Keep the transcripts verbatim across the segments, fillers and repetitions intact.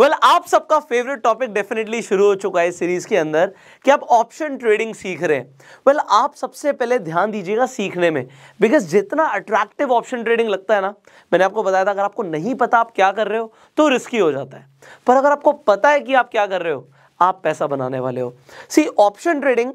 well, आप सबका favourite topic definitely शुरू हो चुका है सीरीज के अंदर कि आप ऑप्शन ट्रेडिंग सीख रहे हैं। well, आप सबसे पहले ध्यान दीजिएगा सीखने में, बिकॉज जितना अट्रैक्टिव ऑप्शन ट्रेडिंग लगता है ना, मैंने आपको बताया था अगर आपको नहीं पता आप क्या कर रहे हो तो रिस्की हो जाता है, पर अगर आपको पता है कि आप क्या कर रहे हो आप पैसा बनाने वाले हो। सी, ऑप्शन ट्रेडिंग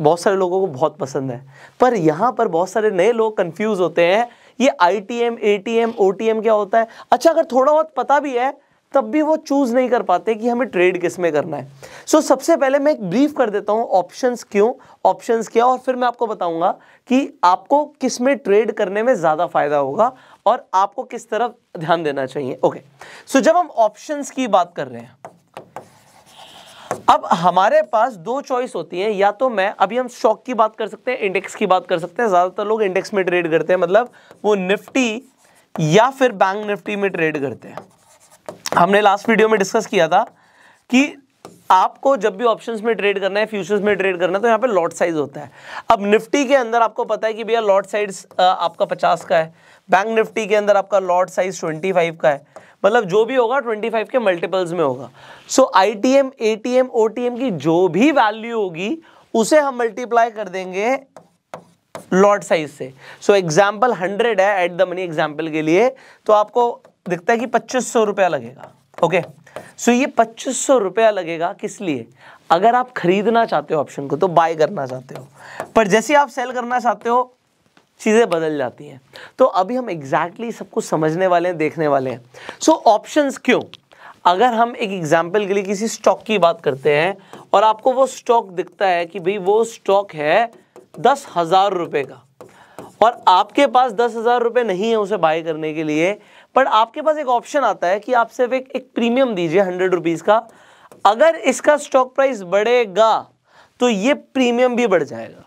बहुत सारे लोगों को बहुत पसंद है, पर यहाँ पर बहुत सारे नए लोग कंफ्यूज होते हैं ये I T M, A T M, O T M क्या होता है। अच्छा, अगर थोड़ा बहुत पता भी है तब भी वो चूज़ नहीं कर पाते कि हमें ट्रेड किस में करना है। सो so, सबसे पहले मैं एक ब्रीफ कर देता हूँ ऑप्शंस क्यों, ऑप्शंस क्या, और फिर मैं आपको बताऊँगा कि आपको किस में ट्रेड करने में ज़्यादा फ़ायदा होगा और आपको किस तरफ ध्यान देना चाहिए। ओके, सो so, जब हम ऑप्शंस की बात कर रहे हैं, अब हमारे पास दो चॉइस होती है, या तो मैं अभी हम स्टॉक की बात कर सकते हैं, इंडेक्स की बात कर सकते हैं, ज़्यादातर लोग इंडेक्स में ट्रेड करते हैं, मतलब वो निफ्टी या फिर बैंक निफ्टी में ट्रेड करते हैं। हमने लास्ट वीडियो में डिस्कस किया था कि आपको जब भी ऑप्शंस में ट्रेड करना है, फ्यूचर्स में ट्रेड करना है, तो यहाँ पे लॉट साइज होता है। अब निफ्टी के अंदर आपको पता है कि भैया लॉट साइज आपका पचास का है, बैंक निफ्टी के अंदर आपका लॉट साइज पच्चीस का है, मतलब जो भी होगा पच्चीस के मल्टीपल्स में होगा। So I T M, A T M, O T M की जो भी वैल्यू होगी उसे हम मल्टीप्लाई कर देंगे लॉट साइज से। सो एग्जाम्पल हंड्रेड है एट द मनी एग्जाम्पल के लिए, तो आपको दिखता है कि पच्चीस सौ रुपया लगेगा। ओके, सो ये पच्चीस सौ रुपया लगेगा, किस लिए? अगर आप खरीदना चाहते हो ऑप्शन को तो बाय करना चाहते हो, पर जैसे आप सेल करना चाहते हो चीज़ें बदल जाती हैं। तो अभी हम एग्जैक्टली exactly सब कुछ समझने वाले हैं, देखने वाले हैं। सो so, ऑप्शंस क्यों? अगर हम एक एग्जाम्पल के लिए किसी स्टॉक की बात करते हैं और आपको वो स्टॉक दिखता है कि भाई वो स्टॉक है दस हज़ार रुपये का और आपके पास दस हज़ार रुपये नहीं है उसे बाय करने के लिए, पर आपके पास एक ऑप्शन आता है कि आप सिर्फ एक, एक प्रीमियम दीजिए हंड्रेड रुपीज़ का। अगर इसका स्टॉक प्राइस बढ़ेगा तो ये प्रीमियम भी बढ़ जाएगा।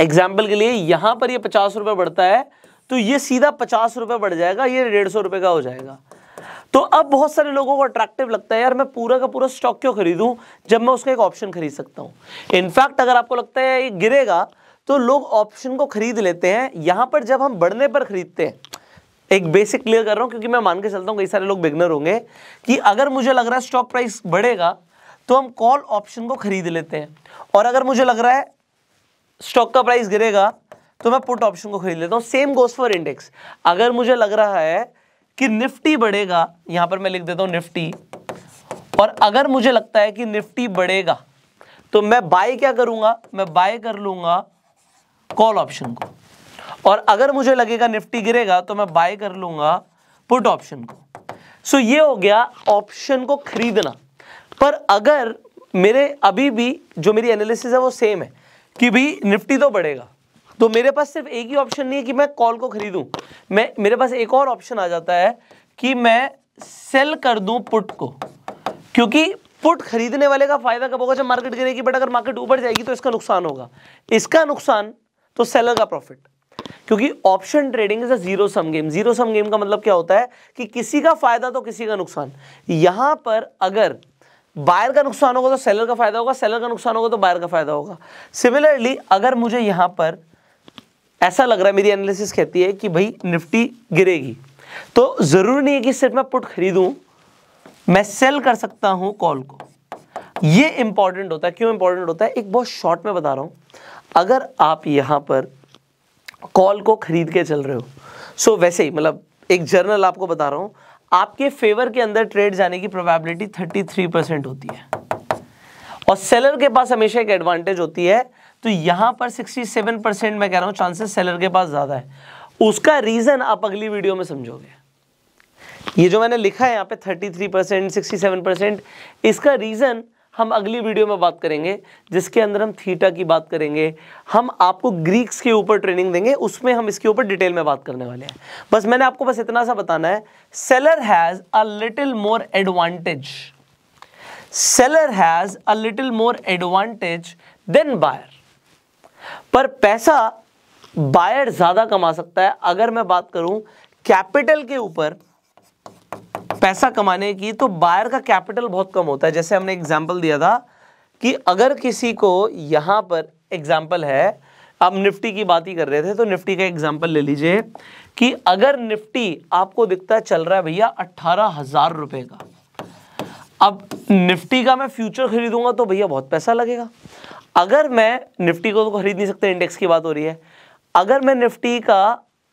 एग्जाम्पल के लिए यहाँ पर ये पचास रुपये बढ़ता है तो ये सीधा पचास रुपये बढ़ जाएगा, ये डेढ़ सौ रुपये का हो जाएगा। तो अब बहुत सारे लोगों को अट्रैक्टिव लगता है, यार मैं पूरा का पूरा स्टॉक क्यों खरीदूँ जब मैं उसका एक ऑप्शन खरीद सकता हूँ। इनफैक्ट अगर आपको लगता है ये गिरेगा तो लोग ऑप्शन को खरीद लेते हैं। यहाँ पर जब हम बढ़ने पर खरीदते हैं, एक बेसिक क्लियर कर रहा हूँ क्योंकि मैं मान के चलता हूँ कई सारे लोग बिगनर होंगे, कि अगर मुझे लग रहा है स्टॉक प्राइस बढ़ेगा तो हम कॉल ऑप्शन को खरीद लेते हैं, और अगर मुझे लग रहा है स्टॉक का प्राइस गिरेगा तो मैं पुट ऑप्शन को खरीद लेता हूँ। सेम गोज फॉर इंडेक्स, अगर मुझे लग रहा है कि निफ्टी बढ़ेगा, यहाँ पर मैं लिख देता हूँ निफ्टी, और अगर मुझे लगता है कि निफ्टी बढ़ेगा तो मैं बाय क्या करूँगा, मैं बाय कर लूँगा कॉल ऑप्शन को, और अगर मुझे लगेगा निफ्टी गिरेगा तो मैं बाय कर लूँगा पुट ऑप्शन को। सो so, ये हो गया ऑप्शन को खरीदना। पर अगर मेरे अभी भी जो मेरी एनालिसिस है वो सेम है कि भाई निफ्टी तो बढ़ेगा, तो मेरे पास सिर्फ एक ही ऑप्शन नहीं है कि मैं कॉल को खरीदूं, मैं मेरे पास एक और ऑप्शन आ जाता है कि मैं सेल कर दूं पुट को, क्योंकि पुट खरीदने वाले का फायदा कब होगा जब मार्केट गिरेगी, बट अगर मार्केट ऊपर जाएगी तो इसका नुकसान होगा, इसका नुकसान तो सेलर का प्रॉफिट, क्योंकि option trading is a zero sum game. Zero sum game का मतलब क्या होता है कि किसी का फायदा तो किसी का नुकसान। यहां पर अगर बायर का नुकसान होगा तो सेलर का फायदा होगा, सेलर का नुकसान होगा तो बायर का फायदा होगा। सिमिलरली अगर मुझे यहाँ पर ऐसा लग रहा है, मेरी एनालिसिस कहती है कि भाई निफ्टी गिरेगी, तो जरूरी नहीं है कि सिर्फ मैं पुट खरीदूं, मैं सेल कर सकता हूँ कॉल को। ये इंपॉर्टेंट होता है। क्यों इंपॉर्टेंट होता है, एक बहुत शॉर्ट में बता रहा हूँ। अगर आप यहाँ पर कॉल को खरीद के चल रहे हो, सो वैसे ही मतलब एक जर्नल आपको बता रहा हूँ, आपके फेवर के अंदर ट्रेड जाने की प्रोबेबिलिटी तैंतीस परसेंट होती है, और सेलर के पास हमेशा एक एडवांटेज होती है, तो यहाँ पर सड़सठ परसेंट मैं कह रहा हूँ चांसेस सेलर के पास ज़्यादा है। उसका रीज़न आप अगली वीडियो में समझोगे। ये जो मैंने लिखा है यहाँ पे तैंतीस परसेंट, सड़सठ परसेंट, इसका रीज़न हम अगली वीडियो में बात करेंगे, जिसके अंदर हम थीटा की बात करेंगे, हम आपको ग्रीक्स के ऊपर ट्रेनिंग देंगे, उसमें हम इसके ऊपर डिटेल में बात करने वाले हैं। बस मैंने आपको बस इतना सा बताना है, seller has a little more advantage, seller has a little more advantage than buyer, पर पैसा बायर ज़्यादा कमा सकता है। अगर मैं बात करूं कैपिटल के ऊपर पैसा कमाने की, तो बायर का कैपिटल बहुत कम होता है। जैसे हमने एग्जाम्पल दिया था कि अगर किसी को यहाँ पर एग्जाम्पल है, आप निफ्टी की बात ही कर रहे थे, तो निफ्टी का एग्जाम्पल ले लीजिए कि अगर निफ्टी आपको दिखता है चल रहा है भैया अट्ठारह हज़ार रुपये का, अब निफ्टी का मैं फ्यूचर खरीदूंगा तो भैया बहुत पैसा लगेगा। अगर मैं निफ्टी को तो खरीद नहीं सकते, इंडेक्स की बात हो रही है। अगर मैं निफ्टी का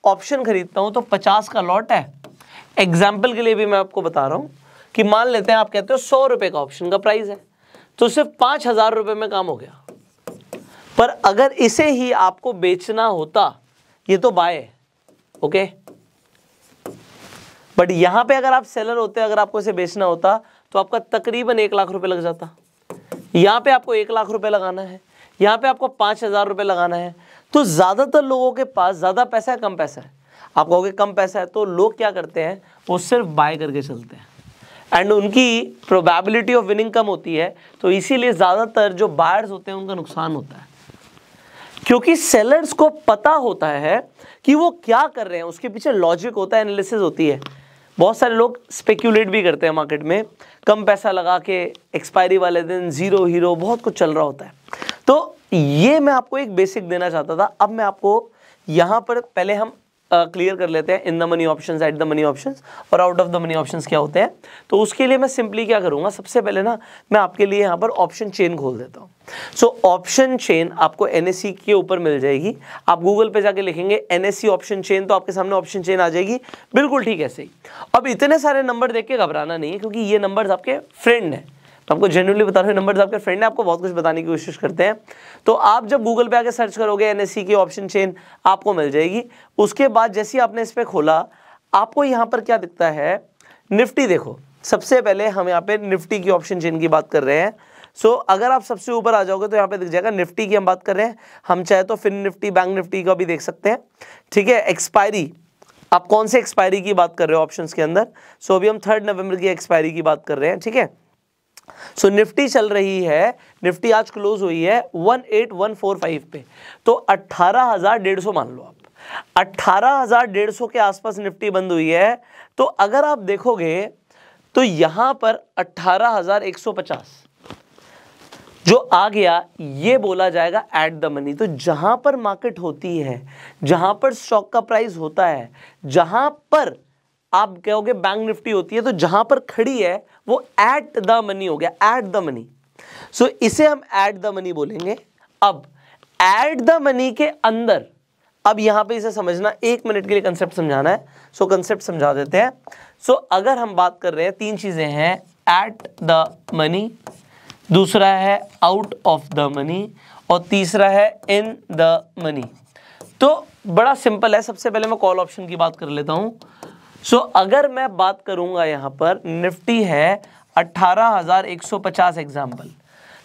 ऑप्शन खरीदता हूं तो पचास का लॉट है। एग्जाम्पल के लिए भी मैं आपको बता रहा हूँ कि मान लेते हैं आप कहते हो सौ रुपये का ऑप्शन का प्राइस है, तो सिर्फ पाँच हज़ार रुपये में काम हो गया। पर अगर इसे ही आपको बेचना होता, ये तो बाय है, ओके, बट यहाँ पे अगर आप सेलर होते, अगर आपको इसे बेचना होता तो आपका तकरीबन एक लाख रुपए लग जाता। यहाँ पे आपको एक लाख रुपए लगाना है, यहाँ पे आपको पाँच हज़ार रुपये लगाना है। तो ज़्यादातर लोगों के पास ज़्यादा पैसा है, कम पैसा है। आप कहोगे कम पैसा है, तो लोग क्या करते हैं, वो सिर्फ बाय करके चलते हैं एंड उनकी प्रोबेबिलिटी ऑफ विनिंग कम होती है। तो इसीलिए ज़्यादातर जो बायर्स होते हैं उनका नुकसान होता है, क्योंकि सेलर्स को पता होता है कि वो क्या कर रहे हैं, उसके पीछे लॉजिक होता है, एनालिसिस होती है। बहुत सारे लोग स्पेक्यूलेट भी करते हैं मार्केट में, कम पैसा लगा के एक्सपायरी वाले दिन जीरो हीरो बहुत कुछ चल रहा होता है। तो ये मैं आपको एक बेसिक देना चाहता था। अब मैं आपको यहाँ पर पहले हम क्लियर uh, कर लेते हैं in the money options, at the money options और out of the money options क्या होते हैं। तो उसके लिए मैं सिंपली क्या करूँगा, सबसे पहले ना मैं आपके लिए यहाँ पर ऑप्शन चेन खोल देता हूँ। सो ऑप्शन चेन आपको एनएसई के ऊपर मिल जाएगी। आप गूगल पे जाके लिखेंगे एनएसई ऑप्शन चेन तो आपके सामने ऑप्शन चेन आ जाएगी, बिल्कुल ठीक ऐसे ही। अब इतने सारे नंबर देख के घबराना नहीं है, क्योंकि ये नंबर्स आपके फ्रेंड हैं। तो आपको जेन्युइनली बता रहे हैं, नंबर्स आपके फ्रेंड हैं, आपको बहुत कुछ बताने की कोशिश करते हैं। तो आप जब गूगल पे आके सर्च करोगे एनएसई की ऑप्शन चेन आपको मिल जाएगी। उसके बाद जैसे ही आपने इस पर खोला, आपको यहाँ पर क्या दिखता है, निफ्टी देखो। सबसे पहले हम यहाँ पे निफ्टी की ऑप्शन चेन की बात कर रहे हैं। सो so, अगर आप सबसे ऊपर आ जाओगे तो यहाँ पे दिख जाएगा निफ्टी की हम बात कर रहे हैं। हम चाहे तो फिन निफ्टी, बैंक निफ्टी का भी देख सकते हैं, ठीक है। एक्सपायरी, आप कौन से एक्सपायरी की बात कर रहे हो ऑप्शंस के अंदर। सो so, अभी हम थर्ड नवंबर की एक्सपायरी की बात कर रहे हैं, ठीक है। सो so, निफ्टी चल रही है, निफ्टी आज क्लोज हुई है अठारह हज़ार एक सौ पैंतालीस पे। तो अट्ठारह हज़ार डेढ़ सौ मान लो आप, अट्ठारह हज़ार डेढ़ सौ के आसपास निफ्टी बंद हुई है। तो अगर आप देखोगे तो यहाँ पर अट्ठारह हज़ार एक सौ पचास जो आ गया, ये बोला जाएगा एट द मनी। तो जहाँ पर मार्केट होती है, जहाँ पर स्टॉक का प्राइस होता है, जहाँ पर आप कहोगे बैंक निफ्टी होती है, तो जहाँ पर खड़ी है वो एट द मनी हो गया, एट द मनी। सो इसे हम एट द मनी बोलेंगे। अब एट द मनी के अंदर, अब यहाँ पे इसे समझना, एक मिनट के लिए कंसेप्ट समझाना है। सो कंसेप्ट समझा देते हैं। सो अगर हम बात कर रहे हैं, तीन चीज़ें हैं, एट द मनी, दूसरा है आउट ऑफ द मनी और तीसरा है इन द मनी। तो बड़ा सिंपल है। सबसे पहले मैं कॉल ऑप्शन की बात कर लेता हूँ। सो so, अगर मैं बात करूंगा यहाँ पर निफ्टी है अट्ठारह हज़ार एक सौ पचास एग्जाम्पल।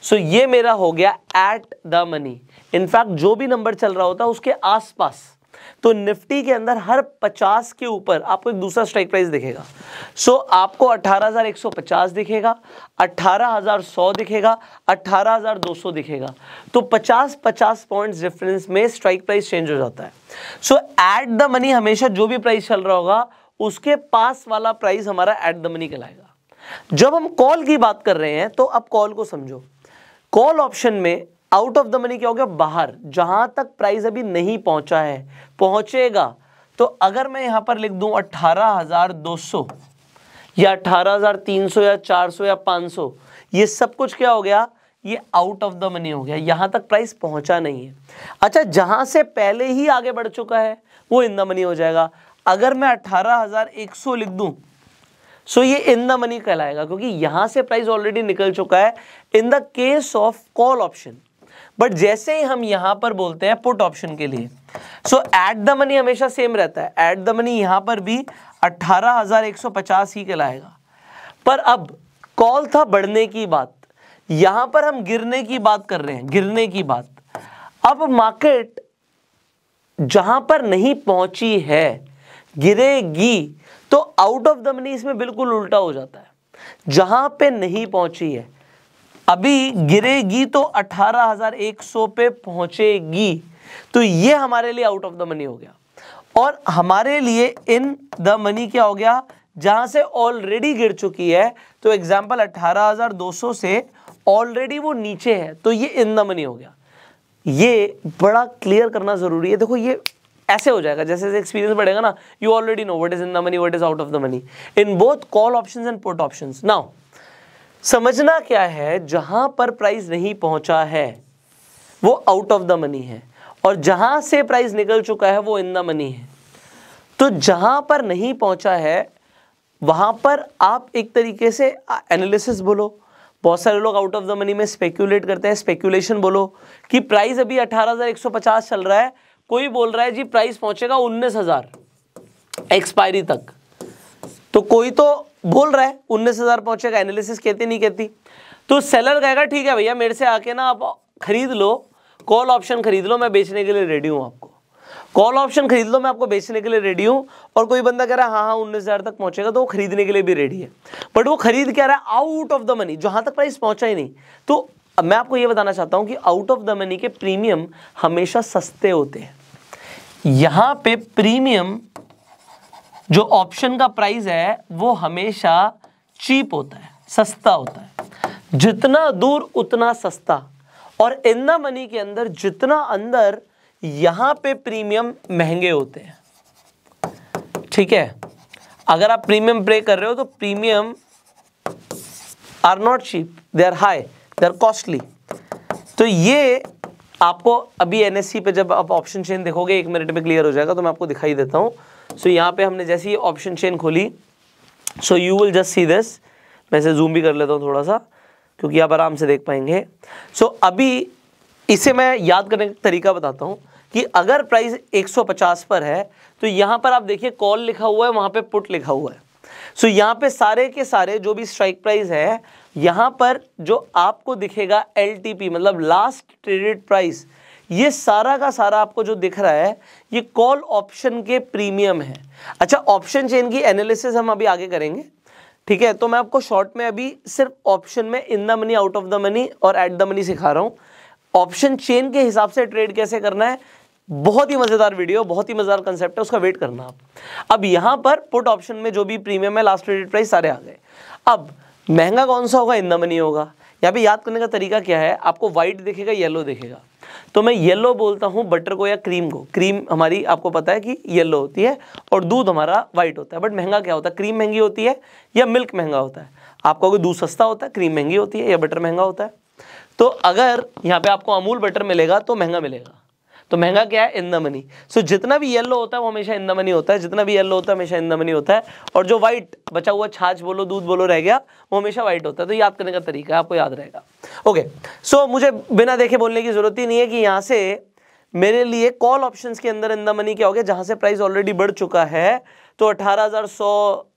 सो so, ये मेरा हो गया एट द मनी। इनफैक्ट जो भी नंबर चल रहा होता है उसके आसपास, तो निफ्टी के अंदर हर पचास के ऊपर आपको एक दूसरा स्ट्राइक प्राइस दिखेगा। सो so, आपको अट्ठारह हज़ार एक सौ पचास दिखेगा, अट्ठारह हज़ार एक सौ दिखेगा, अट्ठारह हज़ार दो सौ दिखेगा। तो पचास पचास पॉइंट्स डिफरेंस में स्ट्राइक प्राइस चेंज हो जाता है। सो एट द मनी हमेशा जो भी प्राइस चल रहा होगा उसके पास वाला प्राइस हमारा एट द मनी कहलाएगा। जब हम कॉल की बात कर रहे हैं तो अब कॉल को समझो। कॉल ऑप्शन में आउट ऑफ द मनी क्या हो गया, बाहर, जहां तक प्राइस अभी नहीं पहुंचा है, पहुंचेगा। तो अगर मैं यहां पर लिख दूं अट्ठारह हज़ार दो सौ या अट्ठारह हज़ार तीन सौ या चार सौ या पाँच सौ, ये सब कुछ क्या हो गया, ये आउट ऑफ द मनी हो गया, यहाँ तक प्राइस पहुंचा नहीं है। अच्छा, जहां से पहले ही आगे बढ़ चुका है वो इन द मनी हो जाएगा। अगर मैं अट्ठारह हज़ार एक सौ लिख दूं, सो ये इन द मनी कहलाएगा, क्योंकि यहां से प्राइस ऑलरेडी निकल चुका है in the case of call option. But जैसे ही हम यहां पर बोलते हैं पुट ऑप्शन के लिए, सो एट द मनी हमेशा सेम रहता है। एट द मनी यहां पर भी अट्ठारह हज़ार एक सौ पचास ही कहलाएगा। पर अब कॉल था बढ़ने की बात, यहां पर हम गिरने की बात कर रहे हैं, गिरने की बात। अब मार्केट जहां पर नहीं पहुंची है, गिरेगी, तो आउट ऑफ द मनी इसमें बिल्कुल उल्टा हो जाता है। जहां पे नहीं पहुंची है, अभी गिरेगी तो अट्ठारह हज़ार एक सौ पे पहुंचेगी, तो ये हमारे लिए आउट ऑफ द मनी हो गया। और हमारे लिए इन द मनी क्या हो गया, जहां से ऑलरेडी गिर चुकी है। तो एग्जांपल अट्ठारह हज़ार दो सौ से ऑलरेडी वो नीचे है, तो ये इन द मनी हो गया। ये बड़ा क्लियर करना जरूरी है। देखो ये ऐसे हो जाएगा, जैसे जैसे एक्सपीरियंस बढ़ेगा ना, you already know what is in the money, what is out of the money in both call options and put options. Now समझना क्या है, जहां पर प्राइस नहीं पहुंचा है वो आउट ऑफ द मनी है और जहां से प्राइस निकल चुका है वो इन द मनी है। तो जहां पर नहीं पहुंचा है वहां पर आप एक तरीके से एनालिसिस बोलो, बहुत सारे लोग आउट ऑफ द मनी में स्पेक्यूलेट करते हैं, स्पेक्यूलेशन बोलो कि प्राइस अभी अठारह हज़ार एक सौ पचास चल रहा है, कोई बोल रहा है जी प्राइस पहुंचेगा उन्नीस हज़ार एक्सपायरी तक, तो कोई तो बोल रहा है उन्नीस हज़ार पहुंचेगा, एनालिसिस कहती नहीं कहती। तो सेलर कहेगा ठीक है भैया मेरे से आके ना आप खरीद लो, कॉल ऑप्शन खरीद लो, मैं बेचने के लिए रेडी हूँ, आपको कॉल ऑप्शन खरीद लो, मैं आपको बेचने के लिए रेडी हूँ। और कोई बंदा कह रहा है हाँ हाँ उन्नीस हज़ार तक पहुँचेगा, तो वो खरीदने के लिए भी रेडी है, बट वो खरीद क्या रहा है आउट ऑफ द मनी, जहाँ तक प्राइस पहुँचा ही नहीं। तो मैं आपको ये बताना चाहता हूँ कि आउट ऑफ द मनी के प्रीमियम हमेशा सस्ते होते हैं। यहाँ पे प्रीमियम जो ऑप्शन का प्राइस है वो हमेशा चीप होता है, सस्ता होता है, जितना दूर उतना सस्ता। और इन द मनी के अंदर जितना अंदर, यहाँ पे प्रीमियम महंगे होते हैं। ठीक है, अगर आप प्रीमियम पे कर रहे हो तो premium are not cheap, they are high, they are costly. तो ये आपको अभी एनएससी पे जब आप ऑप्शन चेन देखोगे एक मिनट में क्लियर हो जाएगा, तो मैं आपको दिखाई देता हूँ। सो so, यहाँ पे हमने जैसी ये ऑप्शन चेन खोली, so you will just see this. मैं इसे जूम भी कर लेता हूँ थोड़ा सा क्योंकि आप आराम से देख पाएंगे। सो so, अभी इसे मैं याद करने का तरीका बताता हूँ कि अगर प्राइस एक सौ पचास पर है तो यहाँ पर आप देखिए कॉल लिखा हुआ है, वहाँ पे पुट लिखा हुआ है। सो so, यहाँ पे सारे के सारे जो भी स्ट्राइक प्राइस है, यहाँ पर जो आपको दिखेगा एलटीपी मतलब लास्ट ट्रेडेड प्राइस, ये सारा का सारा आपको जो दिख रहा है ये कॉल ऑप्शन के प्रीमियम है। अच्छा, ऑप्शन चेन की एनालिसिस हम अभी आगे करेंगे, ठीक है। तो मैं आपको शॉर्ट में अभी सिर्फ ऑप्शन में in the money, out of the money और एट द मनी सिखा रहा हूँ। ऑप्शन चेन के हिसाब से ट्रेड कैसे करना है, बहुत ही मज़ेदार वीडियो, बहुत ही मज़ेदार कंसेप्ट है, उसका वेट करना आप। अब यहाँ पर पुट ऑप्शन में जो भी प्रीमियम है, लास्ट ट्रेडेड प्राइस सारे आ गए। अब महंगा कौन सा होगा, इन द मनी होगा। यहाँ पे याद करने का तरीका क्या है, आपको वाइट दिखेगा, येलो दिखेगा, तो मैं येलो बोलता हूँ बटर को या क्रीम को। क्रीम हमारी आपको पता है कि येलो होती है और दूध हमारा वाइट होता है, बट महंगा क्या होता है, क्रीम महंगी होती है या मिल्क महंगा होता है। आपका कोई दूध सस्ता होता है, क्रीम महंगी होती है या बटर महंगा होता है। तो अगर यहाँ पे आपको अमूल बटर मिलेगा तो महंगा मिलेगा, तो महंगा क्या है, इन द मनी। सो जितना भी येलो होता है वो हमेशा इन द मनी होता है, जितना भी येलो होता है हमेशा इन द मनी होता है, और जो वाइट बचा हुआ छाछ बोलो दूध बोलो रह गया वो हमेशा वाइट होता है। तो याद करने का तरीका आपको याद रहेगा। ओके, सो मुझे बिना देखे बोलने की जरूरत ही नहीं है कि यहाँ से मेरे लिए कॉल ऑप्शंस के अंदर इन द मनी क्या हो गया, जहाँ से प्राइस ऑलरेडी बढ़ चुका है। तो अठारह हज़ार सौ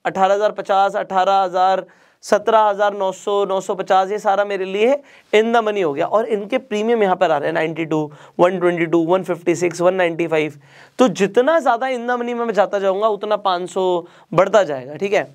अठारह हज़ार पचास अठारह हज़ार सत्रह हज़ार नौ सौ नौ सौ पचास, ये सारा मेरे लिए इन द मनी हो गया। और इनके प्रीमियम यहाँ पर आ रहे हैं बानवे, एक सौ बाईस, एक सौ पचपन, एक सौ पचानवे। तो जितना ज़्यादा इन द मनी में मैं जाता जाऊँगा उतना पाँच सौ बढ़ता जाएगा, ठीक है।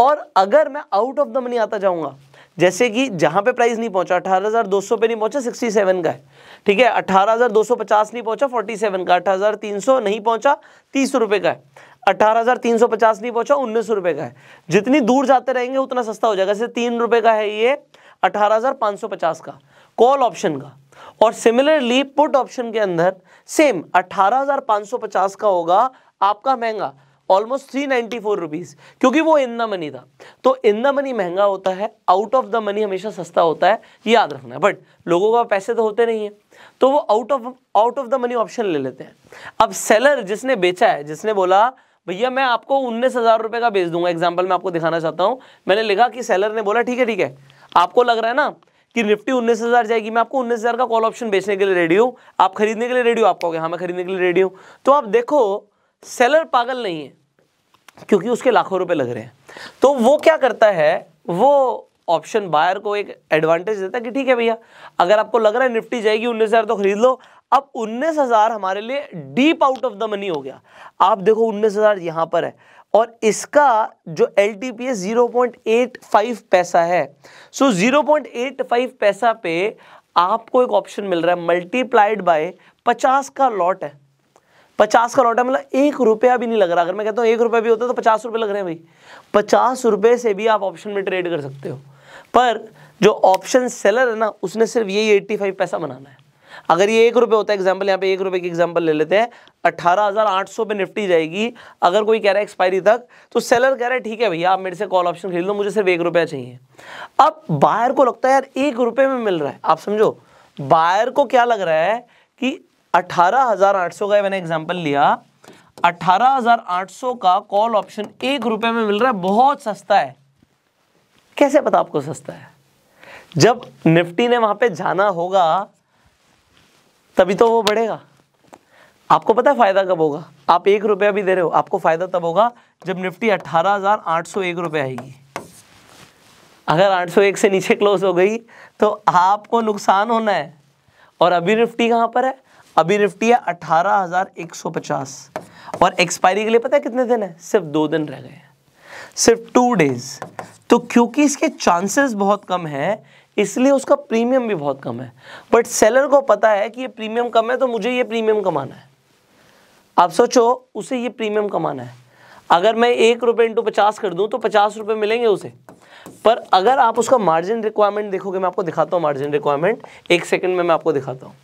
और अगर मैं आउट ऑफ द मनी आता जाऊँगा, जैसे कि जहाँ पे प्राइस नहीं पहुँचा, अठारह हज़ार दो सौ पे नहीं पहुँचा, सड़सठ का है, ठीक है। अठारह हज़ार दो सौ पचास नहीं पहुँचा, सैंतालीस का। अठारह हज़ार तीन सौ नहीं पहुँचा, तीस रुपये का है। अठारह हज़ार तीन सौ पचास नहीं पहुँचा, उन्नीस सौ रुपये का है। जितनी दूर जाते रहेंगे उतना सस्ता हो जाएगा। जैसे तीन रुपये का है ये अठारह हज़ार पाँच सौ पचास का कॉल ऑप्शन का, और सिमिलरली पुट ऑप्शन के अंदर सेम अठारह हज़ार पाँच सौ पचास का होगा आपका महंगा, almost three ninety four rupees, क्योंकि वो इन द मनी था। तो इन द मनी महंगा होता है, आउट ऑफ द मनी हमेशा सस्ता होता है, ये याद रखना है। बट लोगों का पैसे तो होते नहीं है, तो वो out of out of the money option ले लेते हैं। अब सेलर जिसने बेचा है, जिसने बोला भैया मैं आपको उन्नीस हज़ार रुपये का बेच दूंगा, एग्जाम्पल मैं आपको दिखाना चाहता हूँ। मैंने लिखा कि सेलर ने बोला ठीक है ठीक है, आपको लग रहा है ना कि निफ्टी उन्नीस हज़ार जाएगी, मैं आपको उन्नीस हज़ार का कॉल ऑप्शन बेचने के लिए रेडी हूँ, आप खरीदने के लिए रेडी हो? आप कहोगे हाँ मैं खरीदने के लिए रेडी हूँ। तो आप देखो सेलर पागल नहीं है, क्योंकि उसके लाखों रुपए लग रहे हैं। तो वो क्या करता है, वो ऑप्शन बायर को एक एडवांटेज देता है कि ठीक है भैया अगर आपको लग रहा है निफ्टी जाएगी उन्नीस हज़ार तो खरीद लो। अब उन्नीस हज़ार हमारे लिए deep out of the money हो गया। आप देखो उन्नीस हज़ार यहाँ पर है और इसका जो एल टी पी है ज़ीरो पॉइंट एट फाइव पैसा है। So zero point eight five पैसा पे आपको एक ऑप्शन मिल रहा है मल्टीप्लाइड बाय पचास का लॉट है। पचास का लॉट है, मतलब एक रुपया भी नहीं लग रहा। अगर मैं कहता हूँ एक रुपया भी होता है तो पचास रुपये लग रहे हैं भाई। पचास रुपये से भी आप ऑप्शन में ट्रेड कर सकते हो, पर जो ऑप्शन सेलर है ना उसने सिर्फ यही एट्टी फाइव पैसा बनाना है। अगर ये एक रुपये होता है, एग्जाम्पल यहाँ पे एक रुपये की एग्जाम्पल ले लेते हैं, अट्ठारह हज़ार आठ सौ पे निफ्टी जाएगी। अगर कोई कह रहा है एक्सपायरी तक, तो सेलर कह रहा है ठीक है भैया आप मेरे से कॉल ऑप्शन खरीद लो, मुझे सिर्फ एक रुपया चाहिए। अब बायर को लगता है यार एक रुपये में मिल रहा है, आप समझो बायर को क्या लग रहा है कि अट्ठारह हज़ार आठ सौ का मैंने एग्जाम्पल लिया, अट्ठारह हज़ार आठ सौ का कॉल ऑप्शन एक रुपये में मिल रहा है, बहुत सस्ता है। कैसे पता आपको सस्ता है? जब निफ्टी ने वहां पे जाना होगा तभी तो वो बढ़ेगा। आपको पता है फायदा कब होगा? आप एक रुपया भी दे रहे हो, आपको फायदा तब होगा जब निफ्टी अट्ठारह हजार आठ सौ एक रुपये आएगी। अगर आठ सौ एक से नीचे क्लोज हो गई तो आपको नुकसान होना है। और अभी निफ्टी कहाँ पर है? अभी निफ्टी है अट्ठारह हजार एक सौ पचास और एक्सपायरी के लिए पता है कितने दिन है? सिर्फ दो दिन रह गए, सिर्फ टू डेज। तो क्योंकि इसके चांसेस बहुत कम है इसलिए उसका प्रीमियम भी बहुत कम है, बट सेलर को पता है कि ये प्रीमियम कम है तो मुझे ये प्रीमियम कमाना है। आप सोचो उसे ये प्रीमियम कमाना है, अगर मैं एक रुपये इंटू पचास कर दूं तो पचास रुपये मिलेंगे उसे। पर अगर आप उसका मार्जिन रिक्वायरमेंट देखोगे, मैं आपको दिखाता हूँ मार्जिन रिक्वायरमेंट एक सेकेंड में, मैं आपको दिखाता हूँ।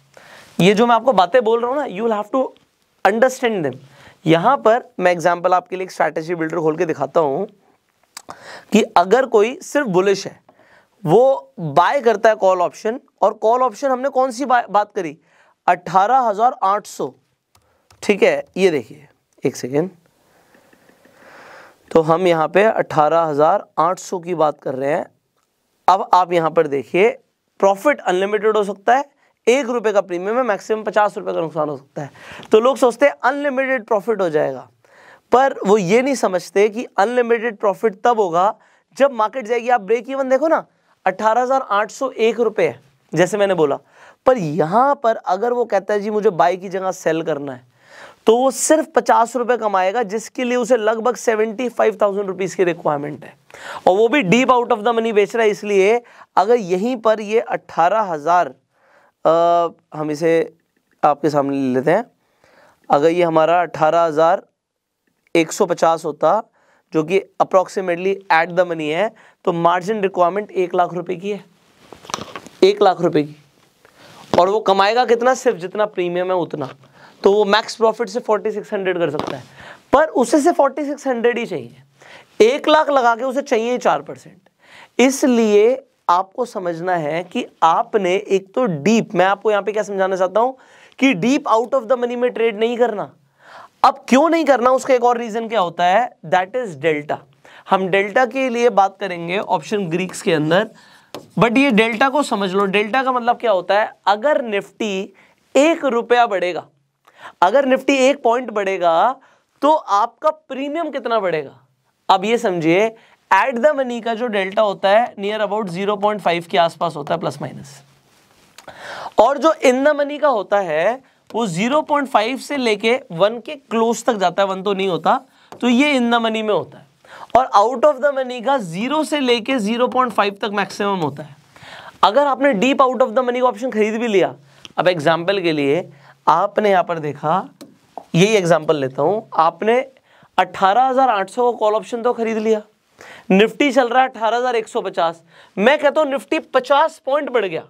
ये जो मैं आपको बातें बोल रहा हूँ ना, you will have to understand them. यहाँ पर मैं एग्जाम्पल आपके लिए एक स्ट्रैटेजी बिल्डर खोल के दिखाता हूँ कि अगर कोई सिर्फ बुलिश है, वो बाय करता है कॉल ऑप्शन, और कॉल ऑप्शन हमने कौन सी बात करी? अट्ठारह हज़ार आठ सौ, ठीक है। ये देखिए एक सेकेंड, तो हम यहाँ पे अट्ठारह हज़ार आठ सौ की बात कर रहे हैं। अब आप यहाँ पर देखिए प्रॉफिट अनलिमिटेड हो सकता है, एक रुपये का प्रीमियम है, मैक्सिमम पचास रुपये का नुकसान हो सकता है। तो लोग सोचते हैं अनलिमिटेड प्रॉफिट हो जाएगा, पर वो ये नहीं समझते कि अनलिमिटेड प्रॉफिट तब होगा जब मार्केट जाएगी। आप ब्रेक इवन देखो ना, अट्ठारह हज़ार आठ सौ एक रुपये है जैसे मैंने बोला, पर यहाँ पर अगर वो कहता है जी मुझे बाई की जगह सेल करना है, तो वो सिर्फ पचास रुपये कमाएगा, जिसके लिए उसे लगभग सेवेंटी फाइव थाउजेंड रुपीज़ की रिक्वायरमेंट है, और वो भी deep out of the money बेच रहा है। इसलिए अगर यहीं पर ये अट्ठारह हज़ार हम इसे आपके सामने ले लेते हैं, अगर ये हमारा अट्ठारह हज़ार एक सौ पचास होता जो कि अप्रॉक्सीमेटली एट द मनी है, तो मार्जिन रिक्वायरमेंट एक लाख रुपए की है, एक लाख रुपए की। और वो कमाएगा कितना? सिर्फ जितना प्रीमियम है उतना। तो वो मैक्स प्रॉफिट से फोर्टी सिक्स हंड्रेड कर सकता है, पर उसे से फोर्टी सिक्स हंड्रेड ही चाहिए, एक लाख लगा के उसे चाहिए चार परसेंट। इसलिए आपको समझना है कि आपने एक तो डीप, मैं आपको यहाँ पे क्या समझाना चाहता हूँ कि deep out of the money में ट्रेड नहीं करना। अब क्यों नहीं करना, उसका एक और रीज़न क्या होता है, दैट इज डेल्टा। हम डेल्टा के लिए बात करेंगे ऑप्शन ग्रीक्स के अंदर, बट ये डेल्टा को समझ लो। डेल्टा का मतलब क्या होता है? अगर निफ्टी एक रुपया बढ़ेगा, अगर निफ्टी एक पॉइंट बढ़ेगा, तो आपका प्रीमियम कितना बढ़ेगा? अब ये समझिए, एट द मनी का जो डेल्टा होता है near about zero point five के आसपास होता है प्लस माइनस, और जो इन द मनी का होता है वो जीरो पॉइंट फाइव से लेके वन के क्लोज तक जाता है, वन तो नहीं होता, तो ये इन द मनी में होता है। और आउट ऑफ द मनी का जीरो से लेके जीरो पॉइंट फाइव तक मैक्सिमम होता है। अगर आपने deep out of the money का ऑप्शन खरीद भी लिया, अब एग्जांपल के लिए आपने यहाँ पर देखा, यही एग्जांपल लेता हूँ, आपने अट्ठारह हज़ार आठ सौ का कॉल ऑप्शन तो खरीद लिया, निफ्टी चल रहा है अट्ठारह हज़ार एक सौ पचास, मैं कहता हूँ निफ्टी पचास पॉइंट बढ़ गया,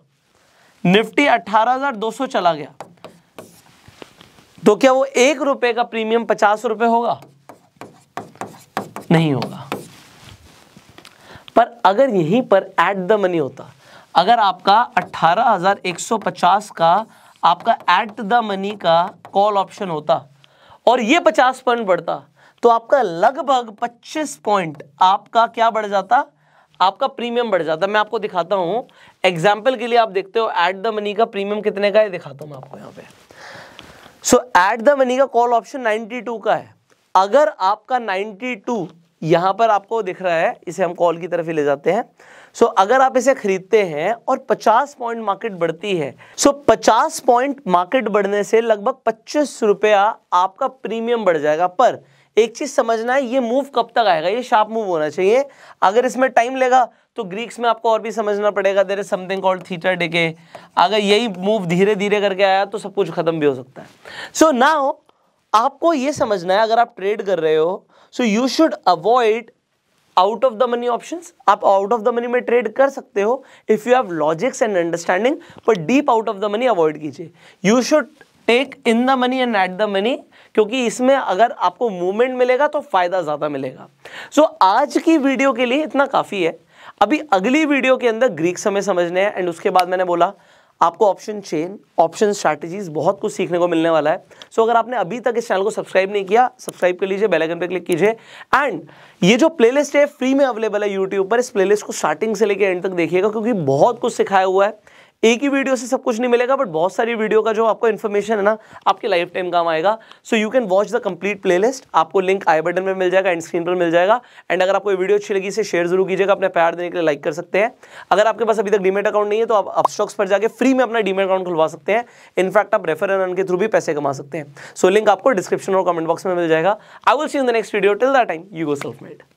निफ्टी अट्ठारह हज़ार दो सौ चला गया, तो क्या वो एक रुपए का प्रीमियम पचास रुपए होगा? नहीं होगा। पर अगर यहीं पर एट द मनी होता, अगर आपका अट्ठारह हज़ार एक सौ पचास का आपका एट द मनी का कॉल ऑप्शन होता और ये पचास पॉइंट बढ़ता, तो आपका लगभग पच्चीस पॉइंट आपका क्या बढ़ जाता? आपका प्रीमियम बढ़ जाता। मैं आपको दिखाता हूँ एग्जाम्पल के लिए, आप देखते हो एट द मनी का प्रीमियम कितने का है, दिखाता हूँ मैं आपको यहाँ पे। सो एट द मनी का कॉल ऑप्शन नाइंटी टू का है, अगर आपका नाइंटी टू यहाँ पर आपको दिख रहा है, इसे हम कॉल की तरफ ही ले जाते हैं। सो so, अगर आप इसे खरीदते हैं और पचास पॉइंट मार्केट बढ़ती है, सो so, पचास पॉइंट मार्केट बढ़ने से लगभग पच्चीस रुपया आपका प्रीमियम बढ़ जाएगा। पर एक चीज़ समझना है, ये मूव कब तक आएगा? ये शार्प मूव होना चाहिए। अगर इसमें टाइम लेगा तो ग्रीक्स में आपको और भी समझना पड़ेगा, there is something called theta decay. अगर यही मूव धीरे धीरे करके आया तो सब कुछ खत्म भी हो सकता है। सो so नाउ आपको ये समझना है, अगर आप ट्रेड कर रहे हो, so you should avoid out of the money options, आप आउट ऑफ द मनी में ट्रेड कर सकते हो if you have logics and understanding, पर deep out of the money avoid कीजिए। You should take in the money and at the money, क्योंकि इसमें अगर आपको मूवमेंट मिलेगा तो फायदा ज्यादा मिलेगा। सो so, आज की वीडियो के लिए इतना काफी है। अभी अगली वीडियो के अंदर ग्रीक समय समझने हैं एंड उसके बाद मैंने बोला आपको ऑप्शन चेन, ऑप्शन स्ट्रैटेजीज बहुत कुछ सीखने को मिलने वाला है। सो so, अगर आपने अभी तक इस चैनल को सब्सक्राइब नहीं किया, सब्सक्राइब कर लीजिए, बेल आइकन पे क्लिक कीजिए। एंड ये जो प्लेलिस्ट है फ्री में अवेलेबल है यूट्यूब पर, इस प्लेलिस्ट को स्टार्टिंग से लेकर एंड तक देखिएगा, क्योंकि बहुत कुछ सिखाया हुआ है। एक ही वीडियो से सब कुछ नहीं मिलेगा, बट बहुत सारी वीडियो का जो आपको इन्फॉर्मेशन है ना, आपके लाइफ टाइम काम आएगा। So you can watch the complete playlist, आपको लिंक आई बटन में मिल जाएगा, एंड स्क्रीन पर मिल जाएगा। एंड अगर आपको ये वीडियो अच्छी लगी इसे शेयर जरूर कीजिएगा, अपने प्यार देने के लिए लाइक कर सकते हैं। अगर आपके पास अभी तक डीमेट अकाउंट नहीं है तो आप अपस्टॉक्स पर जाकर फ्री में अपना डीमेट अकाउंट खुलवा सकते हैं। इनफैक्ट आप रेफर एंड अर्न के थ्रू भी पैसे कमा सकते हैं। सो लिंक आपको डिस्क्रिप्शन और कमेंट बॉक्स में मिल जाएगा। I will see you in the next video, till that time you go self made.